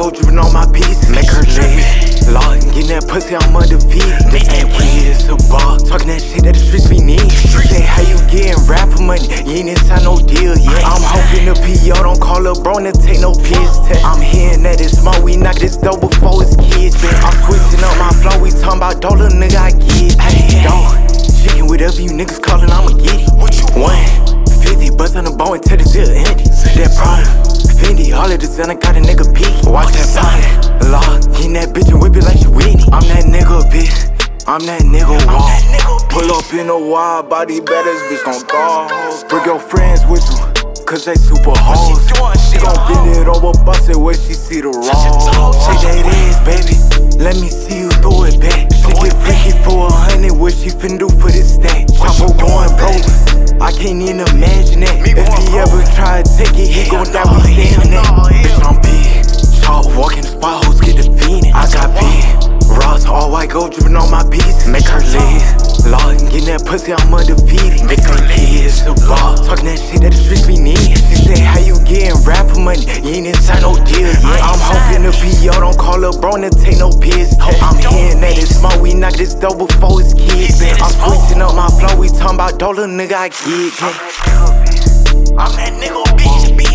gold dripping on my piece. Make her leave. Lock, getting that pussy, I'm undefeated. This ain't weed, it's a bar. Talking that shit that the streets we need. Say how you getting rapper money? You ain't inside no deal yet. I'm hoping the PO don't call up, bro, and take no piss test. I'm hearing that it's small, we knock this dope before it's kids. I'm switching up my flow, we talking about dollar, nigga, I get it. Hey, don't chicken, whatever you niggas callin', I'ma get it. 150 bust on the bone until the deal ended. That product. Fendi, all of this and I got a nigga peek. Watch that body, lock, get that bitch and whip it like she Whitney. I'm that nigga bitch, I'm that nigga wall. Pull up in a wide body, baddest bitch gon' ball. Bring your friends with you, cause they super hoes. She gon' bend it over, bust it where she see the roll. Shake that ass, baby, let me see you throw it back. She get freaky for 100, what she fin do for this stack? Chopper going broke, I can't even imagine that. If he ever try to take it, he gon' die, we standin' at. Bitch, I'm big, talk, walkin' the spot, hoes get defeated. I got big, Ross, all white gold drippin' on my piece. Make her live, lock, gettin' that pussy, I'm undefeated. Make her live, it's a bar, talkin' that shit that the streets we need. She say, how you gettin' rapper money? You ain't inside no deal yet. I'm hoping the PO don't call up, bro, and take no piss. I'm hearing that it's small, we knock this dope before it's kids. I'm switching up my flow, we talking about dollar, nigga, I get it. I'm that nigga bitch.